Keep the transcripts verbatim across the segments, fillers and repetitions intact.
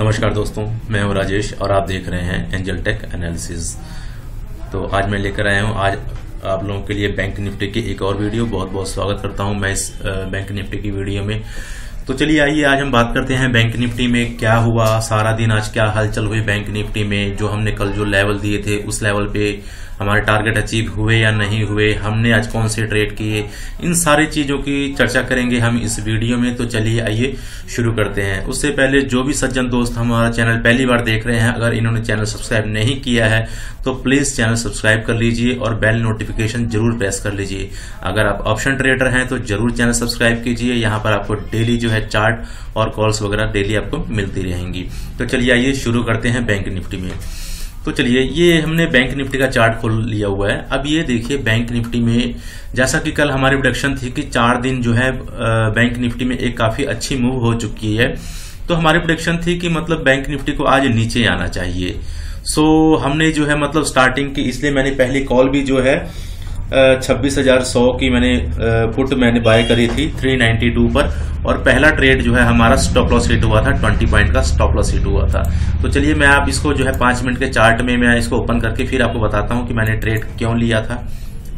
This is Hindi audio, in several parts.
नमस्कार दोस्तों, मैं हूं राजेश और आप देख रहे हैं एंजल टेक एनालिसिस। तो आज मैं लेकर आया हूं आज आप लोगों के लिए बैंक निफ्टी की एक और वीडियो। बहुत बहुत स्वागत करता हूं मैं इस बैंक निफ्टी की वीडियो में। तो चलिए आइए आज हम बात करते हैं बैंक निफ्टी में क्या हुआ, सारा दिन आज क्या हलचल हुई बैंक निफ्टी में। जो हमने कल जो लेवल दिए थे उस लेवल पे हमारे टारगेट अचीव हुए या नहीं हुए, हमने आज कौन से ट्रेड किए, इन सारी चीजों की चर्चा करेंगे हम इस वीडियो में। तो चलिए आइए शुरू करते हैं। उससे पहले जो भी सज्जन दोस्त हमारा चैनल पहली बार देख रहे हैं, अगर इन्होंने चैनल सब्सक्राइब नहीं किया है तो प्लीज चैनल सब्सक्राइब कर लीजिए और बेल नोटिफिकेशन जरूर प्रेस कर लीजिए। अगर आप ऑप्शन ट्रेडर हैं तो जरूर चैनल सब्सक्राइब कीजिए। यहाँ पर आपको डेली जो है चार्ट और कॉल्स वगैरह डेली आपको मिलती रहेंगी। तो चलिए आइए शुरू करते हैं बैंक निफ्टी में। तो चलिए ये हमने बैंक निफ्टी का चार्ट खोल लिया हुआ है। अब ये देखिए बैंक निफ्टी में, जैसा कि कल हमारी प्रेडिक्शन थी कि चार दिन जो है बैंक निफ्टी में एक काफी अच्छी मूव हो चुकी है। तो हमारी प्रेडिक्शन थी कि मतलब बैंक निफ्टी को आज नीचे आना चाहिए। सो हमने जो है मतलब स्टार्टिंग की, इसलिए मैंने पहली कॉल भी जो है छब्बीस हजार सौ की मैंने फुट मैंने बाय करी थी थ्री नाइन्टी टू पर, और पहला ट्रेड जो है हमारा स्टॉप लॉस हिट हुआ था, बीस पॉइंट का स्टॉप लॉस हिट हुआ था। तो चलिए मैं आप इसको जो है पांच मिनट के चार्ट में मैं इसको ओपन करके फिर आपको बताता हूं कि मैंने ट्रेड क्यों लिया था,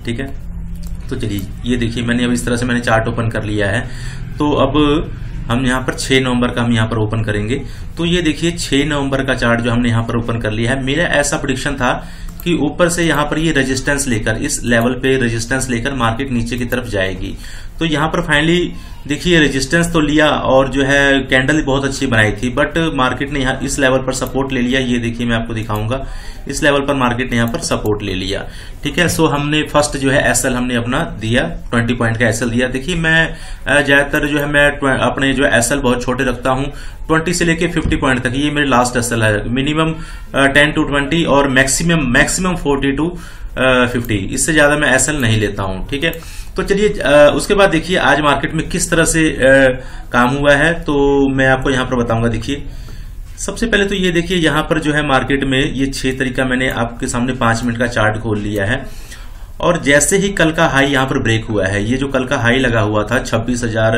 ठीक है। तो चलिए ये देखिए मैंने अब इस तरह से मैंने चार्ट ओपन कर लिया है। तो अब हम यहाँ पर छह नवंबर का हम यहाँ पर ओपन करेंगे। तो ये देखिए छह नवंबर का चार्ट जो हमने यहाँ पर ओपन कर लिया है। मेरा ऐसा प्रेडिक्शन था कि ऊपर से यहाँ पर ये रेजिस्टेंस लेकर, इस लेवल पे रेजिस्टेंस लेकर मार्केट नीचे की तरफ जाएगी। तो यहाँ पर फाइनली देखिए रेजिस्टेंस तो लिया और जो है कैंडल बहुत अच्छी बनाई थी, बट मार्केट ने यहाँ इस लेवल पर सपोर्ट ले लिया। ये देखिए मैं आपको दिखाऊंगा, इस लेवल पर मार्केट ने यहाँ पर सपोर्ट ले लिया, ठीक है। सो हमने फर्स्ट जो है एसएल हमने अपना दिया, बीस पॉइंट का एसएल दिया। देखिए मैं ज्यादातर जो है मैं अपने जो एसएल बहुत छोटे रखता हूँ, बीस से लेके पचास पॉइंट तक। ये मेरे लास्ट एसएल है, मिनिमम दस टू बीस और मैक्सिमम मैक्सिमम चालीस टू पचास, इससे ज्यादा मैं एसएल नहीं लेता हूं, ठीक है। तो चलिए उसके बाद देखिए आज मार्केट में किस तरह से काम हुआ है, तो मैं आपको यहाँ पर बताऊंगा। देखिए सबसे पहले तो ये देखिए यहाँ पर जो है मार्केट में ये छह तरीका मैंने आपके सामने पांच मिनट का चार्ट खोल लिया है, और जैसे ही कल का हाई यहाँ पर ब्रेक हुआ है, ये जो कल का हाई लगा हुआ था छब्बीस हजार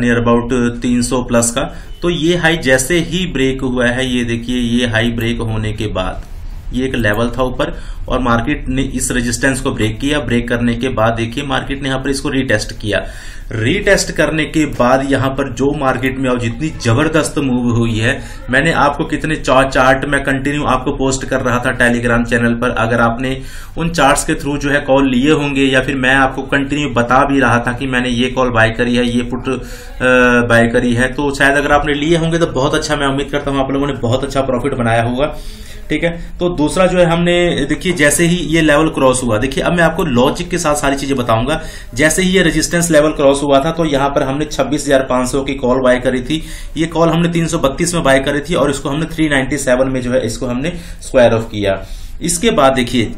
नियर अबाउट तीन सौ प्लस का, तो ये हाई जैसे ही ब्रेक हुआ है, ये देखिए ये हाई ब्रेक होने के बाद ये एक लेवल था ऊपर, और मार्केट ने इस रेजिस्टेंस को ब्रेक किया। ब्रेक करने के बाद देखिए मार्केट ने यहाँ पर इसको रीटेस्ट किया। रीटेस्ट करने के बाद यहाँ पर जो मार्केट में और जितनी जबरदस्त मूव हुई है, मैंने आपको कितने चार्ट में कंटिन्यू आपको पोस्ट कर रहा था टेलीग्राम चैनल पर। अगर आपने उन चार्ट्स के थ्रू जो है कॉल लिए होंगे, या फिर मैं आपको कंटिन्यू बता भी रहा था कि मैंने ये कॉल बाय करी है, ये पुट बाय करी है, तो शायद अगर आपने लिए होंगे तो बहुत अच्छा, मैं उम्मीद करता हूँ आप लोगों ने बहुत अच्छा प्रॉफिट बनाया होगा, ठीक है। तो दूसरा जो है हमने देखिए जैसे ही ये लेवल क्रॉस हुआ, देखिए अब मैं आपको लॉजिक के साथ सारी चीजें बताऊंगा। जैसे ही ये रेजिस्टेंस लेवल क्रॉस हुआ था, तो यहाँ पर हमने छब्बीस हजार पांच सौ की कॉल बाय करी थी। ये कॉल हमने तीन सौ बत्तीस में बाय करी थी और इसको हमने तीन सौ सत्तानवे में जो है इसको हमने स्क्वायर ऑफ किया। इसके बाद देखिए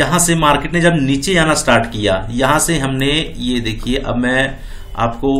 यहां से मार्केट ने जब नीचे आना स्टार्ट किया, यहां से हमने ये देखिए, अब मैं आपको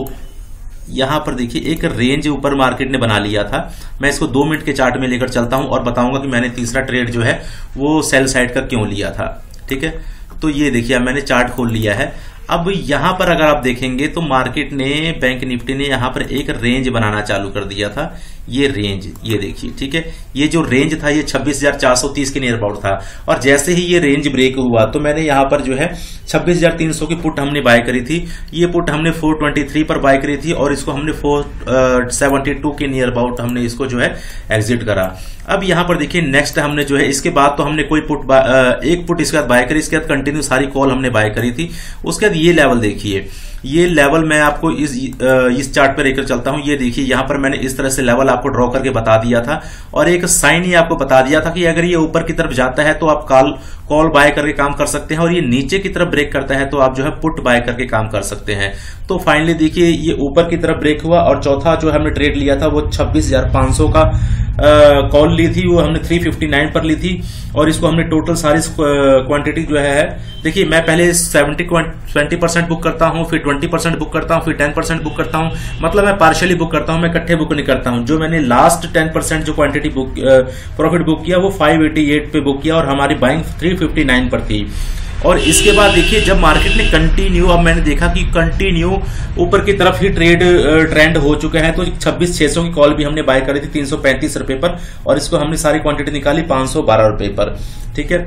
यहां पर देखिए एक रेंज ऊपर मार्केट ने बना लिया था। मैं इसको दो मिनट के चार्ट में लेकर चलता हूं और बताऊंगा कि मैंने तीसरा ट्रेड जो है वो सेल साइड का क्यों लिया था, ठीक है। तो ये देखिए मैंने चार्ट खोल लिया है। अब यहां पर अगर आप देखेंगे तो मार्केट ने, बैंक निफ्टी ने यहां पर एक रेंज बनाना चालू कर दिया था। ये रेंज ये देखिए, ठीक है, ये जो रेंज था ये छब्बीस हजार चार सौ तीस के नियर अबाउट था, और जैसे ही ये रेंज ब्रेक हुआ तो मैंने यहां पर जो है छब्बीस हजार तीन सौ की पुट हमने बाय करी थी। ये पुट हमने चार सौ तेईस पर बाय करी थी और इसको हमने चार सौ बहत्तर के नियर अबाउट हमने इसको जो है एग्जिट करा। अब यहां पर देखिए नेक्स्ट हमने जो है, इसके बाद तो हमने कोई पुट, एक पुट इसके बाद बाय करी, इसके बाद कंटिन्यू सारी कॉल हमने बाय करी थी। उसके बाद ये लेवल देखिए, ये लेवल मैं आपको इस इस चार्ट पर लेकर चलता हूं। ये देखिए यहां पर मैंने इस तरह से लेवल आपको ड्रॉ करके बता दिया था, और एक साइन ही आपको बता दिया था कि अगर ये ऊपर की तरफ जाता है तो आप कॉल कॉल बाय करके काम कर सकते हैं, और ये नीचे की तरफ ब्रेक करता है तो आप जो है पुट बाय करके काम कर सकते हैं। तो फाइनली देखिए ये ऊपर की तरफ ब्रेक हुआ, और चौथा जो हमने ट्रेड लिया था वो छब्बीस हजार पांच सौ का कॉल ली थी, वो हमने तीन सौ उनसठ पर ली थी, और इसको हमने टोटल सारी क्वांटिटी जो है, देखिए मैं पहले सेवेंटी ट्वेंटी परसेंट बुक करता हूँ, फिर ट्वेंटी परसेंट बुक करता हूँ, फिर टेन परसेंट बुक करता हूँ, मतलब मैं पार्शियली बुक करता हूँ, मैं इकट्ठे बुक नहीं करता हूँ। जो मैंने लास्ट टेन परसेंट जो क्वांटिटी बुक प्रॉफिट बुक किया वो फाइव एटी एट पे बुक किया और हमारी बाइंग थ्री फिफ्टी नाइन पर थी। और इसके बाद देखिए जब मार्केट ने कंटिन्यू, अब मैंने देखा कि कंटिन्यू ऊपर की तरफ ही ट्रेड ट्रेंड हो चुके हैं, तो छब्बीस छह सौ की कॉल भी हमने बाय करी थी तीन सौ पैंतीस रुपए पर और इसको हमने सारी क्वांटिटी निकाली पांच सौ बारह रुपए पर। ठीक है,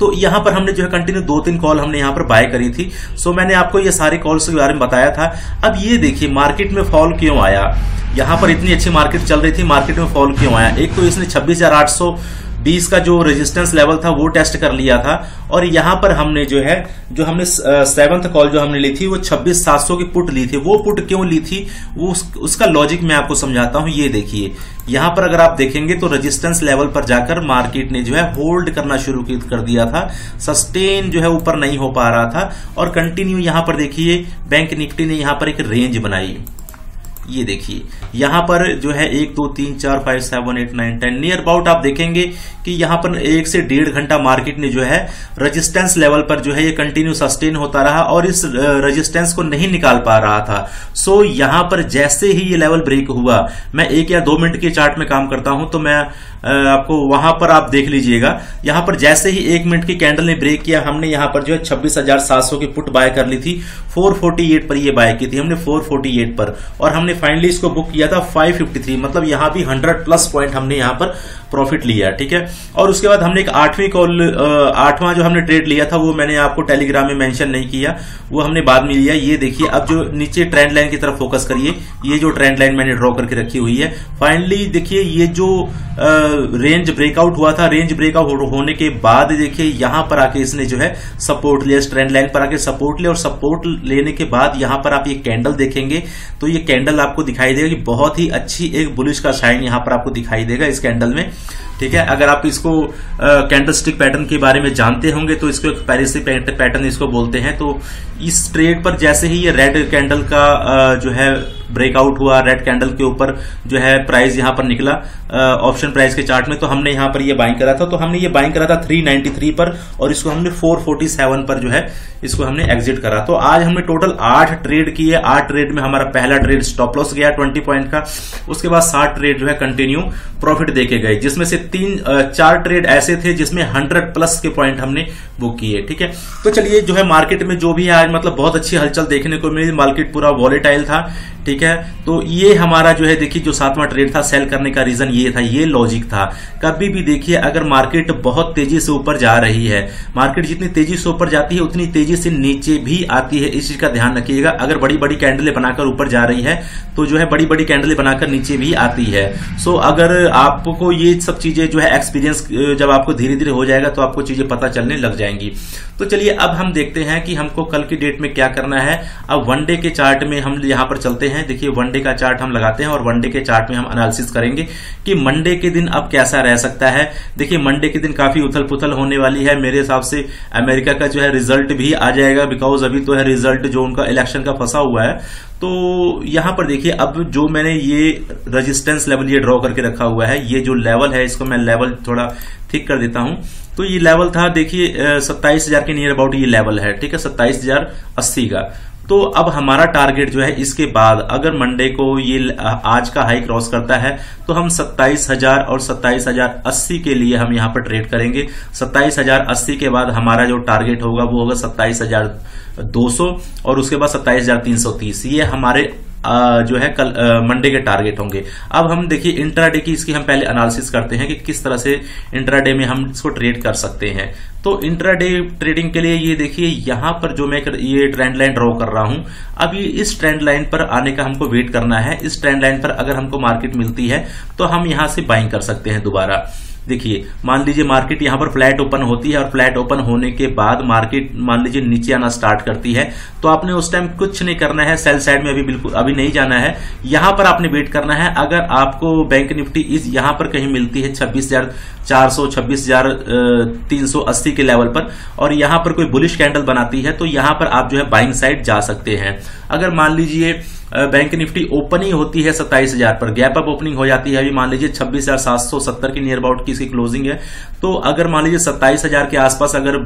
तो यहाँ पर हमने जो है कंटिन्यू दो तीन कॉल हमने यहाँ पर बाय करी थी। सो मैंने आपको ये सारी कॉल्स के बारे में बताया था। अब ये देखिए मार्केट में फॉल क्यों आया, यहाँ पर इतनी अच्छी मार्केट चल रही थी, मार्केट में फॉल क्यों आया। एक तो इसने छब्बीस हजार आठ सौ बीस का जो रेजिस्टेंस लेवल था वो टेस्ट कर लिया था और यहाँ पर हमने जो है जो हमने सेवंथ कॉल जो हमने ली थी वो छब्बीस सात सौ की पुट ली थी। वो पुट क्यों ली थी वो उस, उसका लॉजिक मैं आपको समझाता हूँ। ये देखिए यहाँ पर अगर आप देखेंगे तो रेजिस्टेंस लेवल पर जाकर मार्केट ने जो है होल्ड करना शुरू कर दिया था, सस्टेन जो है ऊपर नहीं हो पा रहा था और कंटिन्यू यहाँ पर देखिए बैंक निफ्टी ने यहाँ पर एक रेंज बनाई। ये देखिए यहाँ पर जो है एक दो तीन चार five seven eight nine ten near about आप देखेंगे कि यहाँ पर एक से डेढ़ घंटा मार्केट ने जो है रेजिस्टेंस लेवल पर जो है ये कंटिन्यू सस्टेन होता रहा और इस रेजिस्टेंस को नहीं निकाल पा रहा था। सो यहाँ पर जैसे ही ये लेवल ब्रेक हुआ, मैं एक या दो मिनट के चार्ट में काम करता हूँ तो मैं आपको वहां पर आप देख लीजिएगा। यहाँ पर जैसे ही एक मिनट की कैंडल ने ब्रेक किया हमने यहाँ पर जो है छब्बीस हजार सात सौ की पुट बाय कर ली थी, फोर फोर्टी एट पर ये बाय की थी हमने, फोर फोर्टी एट पर, और हमने फाइनली इसको बुक किया था फाइव फिफ्टी थ्री, मतलब यहाँ भी हंड्रेड प्लस पॉइंट हमने यहाँ पर प्रॉफिट लिया। ठीक है, और उसके बाद हमने एक आठवीं कॉल आठवां जो हमने ट्रेड लिया था वो मैंने आपको टेलीग्राम में मेंशन नहीं किया, वो हमने बाद में लिया। ये देखिए अब जो नीचे ट्रेंड लाइन की तरफ फोकस करिए, ये जो ट्रेंड लाइन मैंने ड्रॉ करके रखी हुई है, फाइनली देखिए ये जो रेंज ब्रेकआउट हुआ था, रेंज ब्रेकआउट होने के बाद देखिए यहाँ पर आके इसने जो है सपोर्ट लिया, इस ट्रेंड लाइन पर आके सपोर्ट लिया और सपोर्ट लेने के बाद यहाँ पर आप ये कैंडल देखेंगे तो ये कैंडल आपको दिखाई देगा कि बहुत ही अच्छी एक बुलिश का साइन यहाँ पर आपको दिखाई देगा इस कैंडल में। ठीक है, अगर आप इसको कैंडलस्टिक पैटर्न के बारे में जानते होंगे तो इसको एक पेरिस पैटर्न इसको बोलते हैं। तो इस ट्रेड पर जैसे ही ये रेड कैंडल का आ, जो है ब्रेकआउट हुआ, रेड कैंडल के ऊपर जो है प्राइस यहाँ पर निकला ऑप्शन प्राइस के चार्ट में, तो हमने यहाँ पर ये बाइंग करा था, तो हमने ये बाइंग करा था थ्री नाइन्टी थ्री पर और इसको हमने फोर फोर्टी सेवन पर जो है इसको हमने एग्जिट करा। तो आज हमने टोटल आठ ट्रेड किए, आठ ट्रेड में हमारा पहला ट्रेड स्टॉप लॉस गया ट्वेंटी पॉइंट का, उसके बाद सात ट्रेड जो है कंटिन्यू प्रॉफिट देके गए, जिसमें से तीन चार ट्रेड ऐसे थे जिसमें हंड्रेड प्लस के पॉइंट हमने बुक किए। ठीक है, तो चलिए जो है मार्केट में जो भी है आज मतलब बहुत अच्छी हलचल देखने को मिली, मार्केट पूरा वॉलेटाइल था। ठीक है, तो ये हमारा जो है देखिए जो सातवां ट्रेड था सेल करने का रीजन ये था, ये लॉजिक था। कभी भी देखिए अगर मार्केट बहुत तेजी से ऊपर जा रही है, मार्केट जितनी तेजी से ऊपर जाती है उतनी तेजी से नीचे भी आती है, इस चीज का ध्यान रखिएगा। अगर बड़ी बड़ी कैंडलें बनाकर ऊपर जा रही है तो जो है बड़ी बड़ी कैंडलें बनाकर नीचे भी आती है। सो अगर आपको ये सब चीजें जो है एक्सपीरियंस जब आपको धीरे धीरे हो जाएगा तो आपको चीजें पता चलने लग जाएंगी। तो चलिए अब हम देखते हैं कि हमको कल की डेट में क्या करना है। अब वन डे के चार्ट में हम यहाँ पर चलते हैं, देखिए वनडे का चार्ट हम लगाते हैं और वनडे के चार्ट में हम एनालिसिस करेंगे कि मंडे के दिन अब कैसा रह सकता है। देखिए मंडे के दिन काफी उथल पुथल होने वाली है, मेरे हिसाब से अमेरिका का जो है रिजल्ट भी आ जाएगा, बिकॉज अभी तो है रिजल्ट जो उनका इलेक्शन का फंसा हुआ है। तो यहां पर देखिए अब जो मैंने ये रेजिस्टेंस लेवल ये ड्रॉ करके रखा हुआ है, ये जो लेवल है इसको मैं लेवल थोड़ा ठीक कर देता हूं, तो ये लेवल था देखिए सत्ताईस हजार के नियर अबाउट ये लेवल है। ठीक है, सत्ताईस हजार अस्सी का। तो अब हमारा टारगेट जो है इसके बाद अगर मंडे को ये आज का हाई क्रॉस करता है तो हम सत्ताईस हजार और सत्ताईस हजार अस्सी के लिए हम यहाँ पर ट्रेड करेंगे। सत्ताईस हजार अस्सी के बाद हमारा जो टारगेट होगा वो होगा सत्ताईस हजार दो सौ और उसके बाद सत्ताईस हजार तीन सौ तीस। ये हमारे आ, जो है कल मंडे के टारगेट होंगे। अब हम देखिए इंट्राडे की इसकी हम पहले एनालिसिस करते हैं कि किस तरह से इंट्राडे में हम इसको ट्रेड कर सकते हैं। तो इंट्राडे ट्रेडिंग के लिए ये देखिए यहाँ पर जो मैं ये ट्रेंड लाइन ड्रॉ कर रहा हूं, अब ये इस ट्रेंड लाइन पर आने का हमको वेट करना है। इस ट्रेंड लाइन पर अगर हमको मार्केट मिलती है तो हम यहाँ से बाइंग कर सकते हैं दोबारा। देखिए मान लीजिए मार्केट यहाँ पर फ्लैट ओपन होती है और फ्लैट ओपन होने के बाद मार्केट मान लीजिए नीचे आना स्टार्ट करती है, तो आपने उस टाइम कुछ नहीं करना है, सेल साइड में अभी बिल्कुल अभी नहीं जाना है, यहाँ पर आपने वेट करना है। अगर आपको बैंक निफ्टी इस यहाँ पर कहीं मिलती है छब्बीस हजार चार सौ, छब्बीस हजार तीन सौ अस्सी के लेवल पर और यहाँ पर कोई बुलिश कैंडल बनाती है तो यहाँ पर आप जो है बाइंग साइड जा सकते हैं। अगर मान लीजिए बैंक निफ्टी ओपन ही होती है सत्ताईस हजार पर, गैप अप ओपनिंग हो जाती है। अभी मान लीजिए छब्बीस हजार सात सौ सत्तर के नियर अबाउट की इसकी क्लोजिंग है, तो अगर मान लीजिए सत्ताईस हजार के आसपास अगर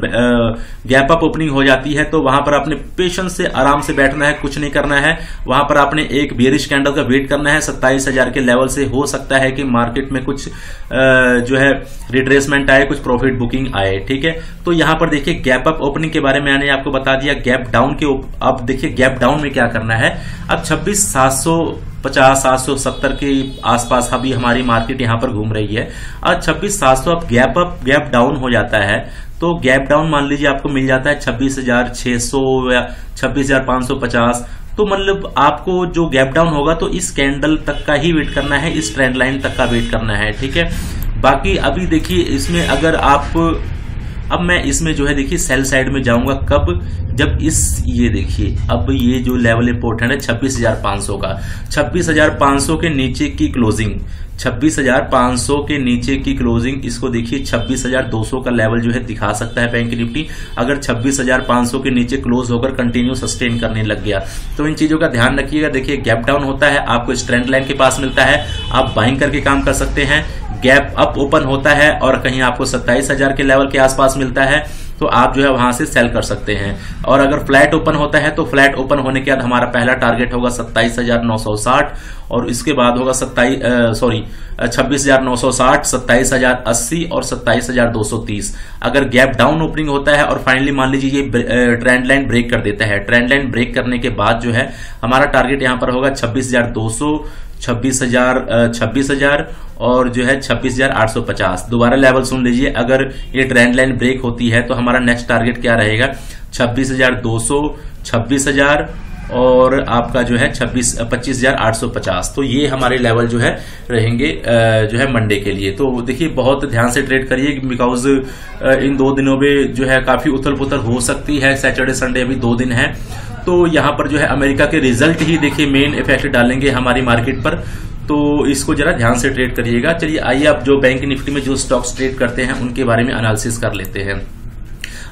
गैप अप ओपनिंग हो जाती है तो वहां पर आपने पेशेंस से आराम से बैठना है, कुछ नहीं करना है। वहां पर आपने एक बेरिश कैंडल का वेट करना है। सत्ताईस हजार के लेवल से हो सकता है कि मार्केट में कुछ जो है रिट्रेसमेंट आए, कुछ प्रॉफिट बुकिंग आए, ठीक है। तो यहां पर देखिए गैप अप ओपनिंग के बारे में मैंने आपको बता दिया। गैप डाउन के अब देखिए गैप डाउन में क्या करना है। अब छब्बीस हजार सात सौ पचास सात सौ सत्तर के आसपास अभी हमारी मार्केट यहां पर घूम रही है। और छब्बीस हजार सात सौ अब गैप अप गैप डाउन हो जाता है तो गैप डाउन मान लीजिए आपको मिल जाता है छब्बीस हजार छह सौ या छब्बीस हजार पांच सौ पचास। तो मतलब आपको जो गैप डाउन होगा तो इस कैंडल तक का ही वेट करना है, इस ट्रेंड लाइन तक का वेट करना है, ठीक है। बाकी अभी देखिए इसमें अगर आप, अब मैं इसमें जो है देखिए सेल साइड में जाऊंगा कब, जब इस ये देखिए अब ये जो लेवल इंपोर्टेंट है छब्बीस हजार पांच सौ का, छब्बीस हजार पांच सौ के नीचे की क्लोजिंग, छब्बीस हजार पांच सौ के नीचे की क्लोजिंग, इसको देखिए छब्बीस हजार दो सौ का लेवल जो है दिखा सकता है बैंक निफ्टी। अगर छब्बीस हजार पांच सौ के नीचे क्लोज होकर कंटिन्यू सस्टेन करने लग गया तो इन चीजों का ध्यान रखिएगा। देखिए गैप डाउन होता है, आपको इस ट्रेंड लाइन के पास मिलता है, आप बाइंग करके काम कर सकते हैं। गैप अप ओपन होता है और कहीं आपको सत्ताईस हजार के लेवल के आसपास मिलता है तो आप जो है वहां से सेल कर सकते हैं। और अगर फ्लैट ओपन होता है तो फ्लैट ओपन होने के बाद हमारा पहला टारगेट होगा सत्ताईस हजार नौ सौ साठ और इसके बाद होगा सत्ताईस सॉरी छब्बीस हजार नौ सौ साठ, सत्ताईस हजार अस्सी और सत्ताईस हजार दो सौ तीस। अगर गैप डाउन ओपनिंग होता है और फाइनली मान लीजिए ये ट्रेंड लाइन ब्रेक कर देता है, ट्रेंड लाइन ब्रेक करने के बाद जो है हमारा टारगेट यहाँ पर होगा छब्बीस हजार दो सौ, छब्बीस हजार छब्बीस हजार और जो है छब्बीस हजार आठ सौ पचास। दोबारा लेवल सुन लीजिए, अगर ये ट्रेंड लाइन ब्रेक होती है तो हमारा नेक्स्ट टारगेट क्या रहेगा छब्बीस हजार दो सौ, छब्बीस हजार और आपका जो है छब्बीस पच्चीस हजार आठ सौ पचास। तो ये हमारे लेवल जो है रहेंगे जो है मंडे के लिए। तो देखिए बहुत ध्यान से ट्रेड करिए बिकॉज इन दो दिनों में जो है काफी उथल पुथल हो सकती है। सैटरडे संडे अभी दो दिन है तो यहाँ पर जो है अमेरिका के रिजल्ट ही देखिए मेन इफेक्ट डालेंगे हमारी मार्केट पर, तो इसको जरा ध्यान से ट्रेड करिएगा। चलिए आइए आप जो बैंक निफ्टी में जो स्टॉक्स ट्रेड करते हैं उनके बारे में एनालिसिस कर लेते हैं।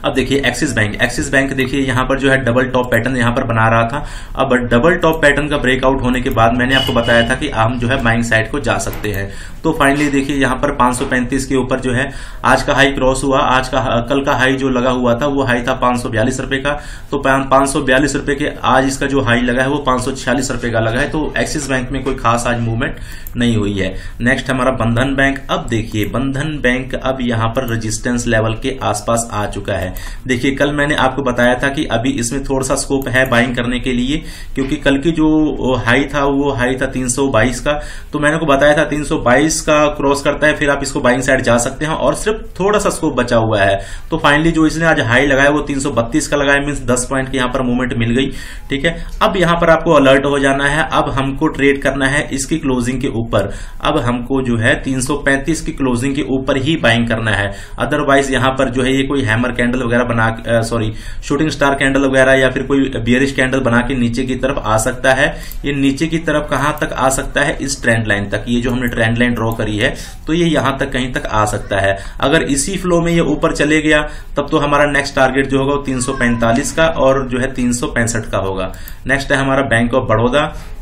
अब देखिए एक्सिस बैंक, एक्सिस बैंक देखिए यहाँ पर जो है डबल टॉप पैटर्न यहाँ पर बना रहा था। अब डबल टॉप पैटर्न का ब्रेकआउट होने के बाद मैंने आपको बताया था कि हम जो है बाइंग साइड को जा सकते हैं। तो फाइनली देखिए यहाँ पर पांच सौ पैंतीस के ऊपर जो है आज का हाई क्रॉस हुआ। आज का कल का हाई जो लगा हुआ था वो हाई था पांच सौ बयालीस रुपए का, तो पांच सौ बयालीस रुपए के आज इसका जो हाई लगा है वो पांच सौ छियालीस रुपए का लगा है। तो एक्सिस बैंक में कोई खास आज मूवमेंट नहीं हुई है। नेक्स्ट हमारा बंधन बैंक। अब देखिए बंधन बैंक अब यहाँ पर रजिस्टेंस लेवल के आसपास आ चुका है। देखिए कल मैंने आपको बताया था कि अभी इसमें थोड़ा सा स्कोप है बाइंग करने के लिए, क्योंकि कल की जो हाई था वो हाई था तीन सौ बाईस का, तो मैंने आपको बताया था तीन सौ बाईस का क्रॉस करता है फिर आप इसको बाइंग साइड जा सकते हैं और सिर्फ थोड़ा सा स्कोप बचा हुआ है। तो फाइनली जो इसने आज हाई लगाया वो तीन सौ बत्तीस का लगाया, मींस दस पॉइंट की यहां पर मूवमेंट मिल गई, ठीक है। अब यहां पर आपको अलर्ट हो जाना है, अब हमको ट्रेड करना है इसकी क्लोजिंग के ऊपर। अब हमको जो है तीन सौ पैंतीस की क्लोजिंग के ऊपर ही बाइंग करना है, अदरवाइज यहां पर जो है ये कोई हैमर कैंडल वगैरह बना सॉरी शूटिंग स्टार कैंडल वगैरह या फिर कोई बियरिश कैंडल बना के नीचे की तरफ आ सकता है। ये नीचे की तरफ कहां तक आ सकता है, इस ट्रेंड लाइन तक। ये जो हमने ट्रेंड लाइन ड्रॉ करी है तो ये यहां तक कहीं तक आ सकता है। अगर इसी फ्लो में ये ऊपर चले गया तब तो हमारा नेक्स्ट टारगेट जो होगा वो तीन सौ पैंतालीस का और जो है तीन सौ पैंसठ का होगा। नेक्स्ट है हमारा bank of Baroda.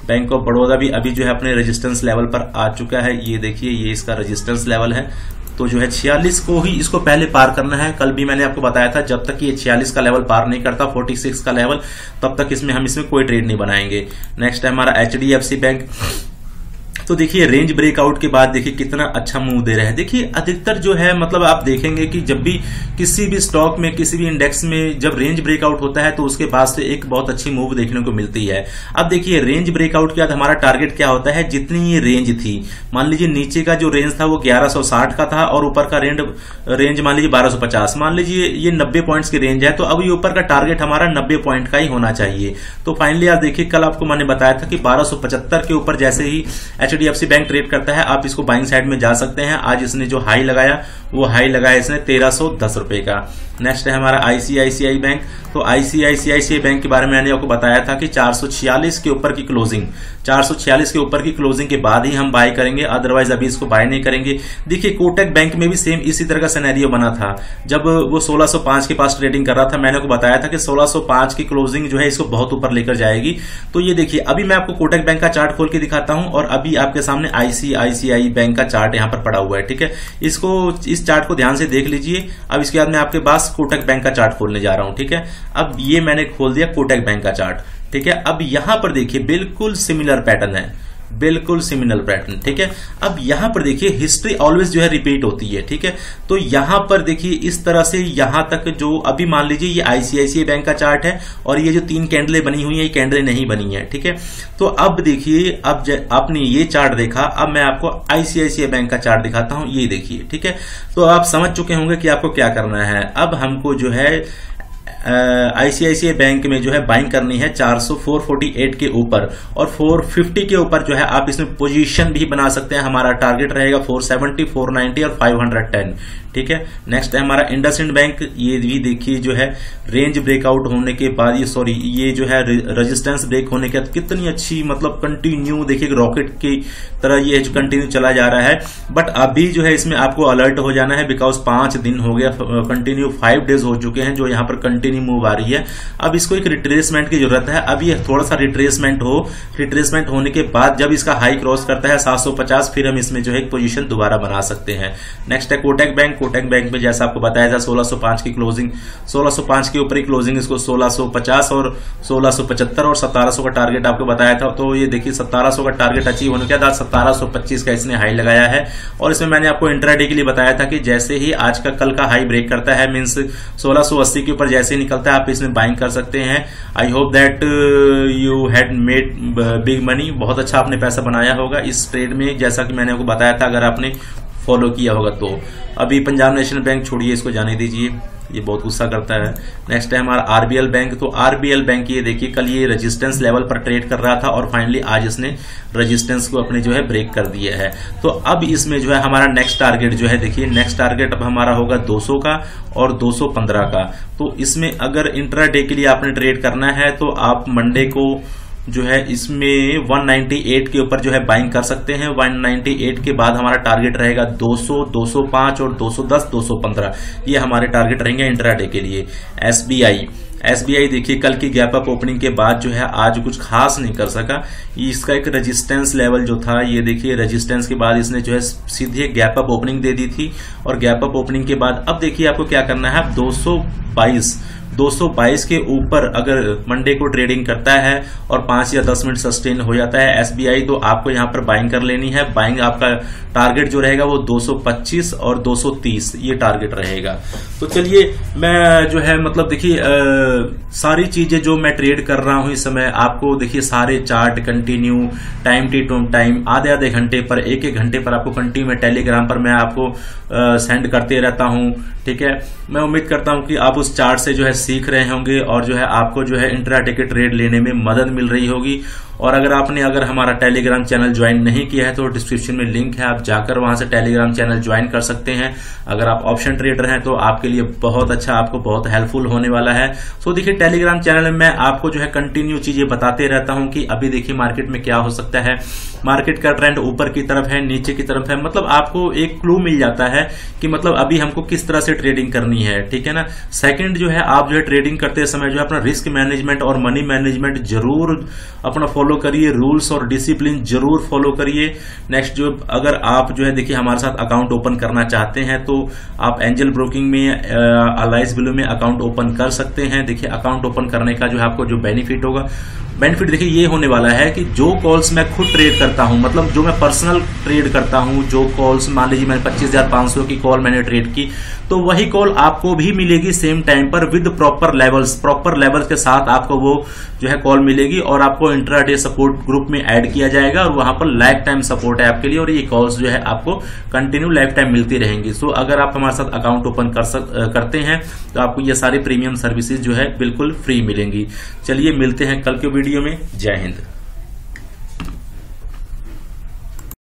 Bank of Baroda भी अभी जो है अपने रेजिस्टेंस लेवल पर आ चुका है। ये देखिए ये इसका रेजिस्टेंस लेवल है, तो जो है छियालीस को ही इसको पहले पार करना है। कल भी मैंने आपको बताया था जब तक ये छियालीस का लेवल पार नहीं करता छियालीस का लेवल तब तक इसमें हम इसमें कोई ट्रेड नहीं बनाएंगे। नेक्स्ट है हमारा एचडीएफसी बैंक। तो देखिए रेंज ब्रेकआउट के बाद देखिए कितना अच्छा मूव दे रहे हैं। देखिए अधिकतर जो है मतलब आप देखेंगे कि जब भी किसी भी स्टॉक में किसी भी इंडेक्स में जब रेंज ब्रेकआउट होता है तो उसके पास से एक बहुत अच्छी मूव देखने को मिलती है। अब देखिए रेंज ब्रेकआउट के बाद हमारा टारगेट क्या होता है, जितनी ये रेंज थी मान लीजिए नीचे का जो रेंज था वो ग्यारह सौ साठ का था और ऊपर का रेंज रेंज मान लीजिए बारह सौ पचास, मान लीजिए ये नब्बे पॉइंट्स की रेंज है, तो अब ये ऊपर का टारगेट हमारा नब्बे पॉइंट का ही होना चाहिए। तो फाइनली आप देखिए कल आपको मैंने बताया था कि बारह सौ पचहत्तर के ऊपर जैसे ही एचडीएफसी बैंक ट्रेड करता है, आप इसको बाइंग साइड में जा सकते हैं। आज इसने जो हाई लगाया वो हाई लगाया इसने तेरह सौ दस रुपए का। नेक्स्ट है हमारा आईसीआईसीआई बैंक। तो आईसीआईसीआई बैंक के बारे में मैंने आपको बताया था कि चार सौ छियालीस के ऊपर की क्लोजिंग चार सौ छियालीस के ऊपर की क्लोजिंग के बाद ही हम बाय करेंगे, अदरवाइज अभी इसको बाय नहीं करेंगे। देखिए कोटक बैंक में भी सेम इसी तरह का सिनेरियो बना था, जब वो सोलह सौ पांच के पास ट्रेडिंग कर रहा था मैंने आपको बताया था कि सोलह सौ पांच की क्लोजिंग जो है इसको बहुत ऊपर लेकर जाएगी। तो ये देखिए अभी मैं आपको कोटक बैंक का चार्ट खोल के दिखाता हूं और अभी आपके सामने आईसीआईसीआई बैंक का चार्ट यहां पर पड़ा हुआ है, ठीक है। इसको इस चार्ट को ध्यान से देख लीजिए। अब इसके बाद मैं आपके पास कोटक बैंक का चार्ट खोलने जा रहा हूं, ठीक है। अब ये मैंने खोल दिया कोटक बैंक का चार्ट, ठीक है। अब यहां पर देखिए बिल्कुल सिमिलर पैटर्न है, बिल्कुल सिमिलर पैटर्न, ठीक है। अब यहां पर देखिए हिस्ट्री ऑलवेज जो है रिपीट होती है, ठीक है। तो यहां पर देखिए इस तरह से यहां तक जो अभी मान लीजिए ये आईसीआईसीआई बैंक का चार्ट है और ये जो तीन कैंडलें बनी हुई है ये कैंडलें नहीं बनी है, ठीक है। तो अब देखिए अब आपने ये चार्ट देखा, अब मैं आपको आईसीआईसीआई बैंक का चार्ट दिखाता हूं, ये देखिए, ठीक है। तो आप समझ चुके होंगे कि आपको क्या करना है। अब हमको जो है आईसीआईसीआई uh, बैंक में जो है बाइंग करनी है चार सौ चार सौ अड़तालीस के ऊपर और चार सौ पचास के ऊपर जो है आप इसमें पोजीशन भी बना सकते हैं। हमारा टारगेट रहेगा चार सौ सत्तर, चार सौ नब्बे और पाँच सौ दस, ठीक है। नेक्स्ट है हमारा इंडसइंड बैंक। ये भी देखिए जो है रेंज ब्रेकआउट होने के बाद ये सॉरी ये जो है रेजिस्टेंस ब्रेक होने के बाद कितनी अच्छी मतलब कंटिन्यू देखिए रॉकेट की तरह ये कंटिन्यू चला जा रहा है। बट अभी जो है इसमें आपको अलर्ट हो जाना है बिकॉज पांच दिन हो गया कंटिन्यू, फाइव डेज हो चुके हैं जो यहाँ पर कंटिन्यू मूव आ रही है। अब इसको एक रिट्रेसमेंट की जरूरत है। अब ये थोड़ा सा रिट्रेसमेंट हो रिट्रेसमेंट होने के बाद जब इसका हाई क्रॉस करता है सात सौ पचास फिर हम इसमें जो है एक पोजीशन दोबारा बना सकते हैं। नेक्स्ट है कोटक बैंक। कोटक बैंक में जैसा आपको बताया था सोलह सौ पाँच की क्लोजिंग सोलह सौ पाँच के ऊपर ही क्लोजिंग, इसको सोलह सौ पचास और सोलह सौ पचहत्तर और सत्रह सौ का टारगेट आपको बताया था। तो ये देखिए सत्रह सौ का टारगेट अचीव होने के बाद सत्रह सौ पच्चीस का इसने हाई लगाया है और इसमें मैंने आपको इंट्राडे के लिए बताया था कि जैसे ही आज का कल का हाई ब्रेक करता है मींस सोलह सौ अस्सी के ऊपर जैसे ही निकलता है आप इसमें बाइंग कर सकते हैं। I hope that you had made big money, बहुत अच्छा आपने पैसा बनाया होगा इस ट्रेड में जैसा कि मैंने आपको बताया था, अगर आपने फॉलो किया होगा तो। अभी पंजाब नेशनल बैंक छोड़िए, इसको जाने दीजिए, ये बहुत गुस्सा करता है। नेक्स्ट है हमारा आरबीएल बैंक। तो आरबीएल बैंक ये देखिए कल ये रेजिस्टेंस लेवल पर ट्रेड कर रहा था और फाइनली आज इसने रेजिस्टेंस को अपने जो है ब्रेक कर दिया है। तो अब इसमें जो है हमारा नेक्स्ट टारगेट जो है देखिए नेक्स्ट टारगेट अब हमारा होगा दो सौ का और दो सौ पंद्रह का। तो इसमें अगर इंट्राडे के लिए आपने ट्रेड करना है तो आप मंडे को जो है इसमें एक सौ अट्ठानवे के ऊपर जो है बाइंग कर सकते हैं। एक सौ अट्ठानवे के बाद हमारा टारगेट रहेगा दो सौ, दो सौ पाँच और दो सौ दस, दो सौ पंद्रह, ये हमारे टारगेट रहेंगे इंट्राडे के लिए। एसबीआई एसबीआई देखिए कल की गैप अप ओपनिंग के बाद जो है आज कुछ खास नहीं कर सका, इसका एक रेजिस्टेंस लेवल जो था ये देखिए रेजिस्टेंस के बाद इसने जो है सीधे गैप अप ओपनिंग दे दी थी और गैप अप ओपनिंग के बाद अब देखिए आपको क्या करना है। आप दो सौ बाईस दो सौ बाईस के ऊपर अगर मंडे को ट्रेडिंग करता है और पांच या दस मिनट सस्टेन हो जाता है एसबीआई तो आपको यहां पर बाइंग कर लेनी है। बाइंग आपका टारगेट जो रहेगा वो दो सौ पच्चीस और दो सौ तीस ये टारगेट रहेगा। तो चलिए मैं जो है मतलब देखिए सारी चीजें जो मैं ट्रेड कर रहा हूं इस समय आपको देखिए सारे chart continue time to time आधे आधे घंटे पर एक एक घंटे पर आपको कंटिन्यू में टेलीग्राम पर मैं आपको सेंड करते रहता हूं, ठीक है। मैं उम्मीद करता हूं कि आप उस चार्ट से जो है सीख रहे होंगे और जो है आपको जो है इंट्राडे के ट्रेड लेने में मदद मिल रही होगी। और अगर आपने अगर हमारा टेलीग्राम चैनल ज्वाइन नहीं किया है तो डिस्क्रिप्शन में लिंक है, आप जाकर वहां से टेलीग्राम चैनल ज्वाइन कर सकते हैं। अगर आप ऑप्शन ट्रेडर हैं तो आपके लिए बहुत अच्छा आपको बहुत हेल्पफुल होने वाला है। सो देखिए टेलीग्राम चैनल में मैं आपको जो है कंटिन्यू चीजें बताते रहता हूं कि अभी देखिए मार्केट में क्या हो सकता है, मार्केट का ट्रेंड ऊपर की तरफ है नीचे की तरफ है, मतलब आपको एक क्लू मिल जाता है कि मतलब अभी हमको किस तरह से ट्रेडिंग करनी है, ठीक है ना। सेकेंड जो है आप जो है ट्रेडिंग करते समय जो है अपना रिस्क मैनेजमेंट और मनी मैनेजमेंट जरूर अपना फॉलो करिए, रूल्स और डिसिप्लिन जरूर फॉलो करिए। नेक्स्ट जो अगर आप जो है देखिए हमारे साथ अकाउंट ओपन करना चाहते हैं तो आप एंजल ब्रोकिंग में अलाइस ब्लू में अकाउंट ओपन कर सकते हैं। देखिए अकाउंट ओपन करने का जो है आपको जो बेनिफिट होगा बेनिफिट देखिए ये होने वाला है कि जो कॉल्स मैं खुद ट्रेड करता हूं मतलब जो मैं पर्सनल ट्रेड करता हूं, जो कॉल्स मान लीजिए मैंने पच्चीस हज़ार पाँच सौ की कॉल मैंने ट्रेड की तो वही कॉल आपको भी मिलेगी सेम टाइम पर with proper levels, proper levels के साथ आपको वो जो है कॉल मिलेगी और आपको इंट्राडे सपोर्ट ग्रुप में ऐड किया जाएगा और वहां पर लाइफ टाइम सपोर्ट है आपके लिए और ये कॉल्स जो है आपको कंटिन्यू लाइफ टाइम मिलती रहेंगी। सो अगर आप हमारे साथ अकाउंट ओपन कर सक, करते हैं तो आपको ये सारी प्रीमियम सर्विसेज जो है बिल्कुल फ्री मिलेंगी। चलिए मिलते हैं कल के वीडियो में। जय हिंद।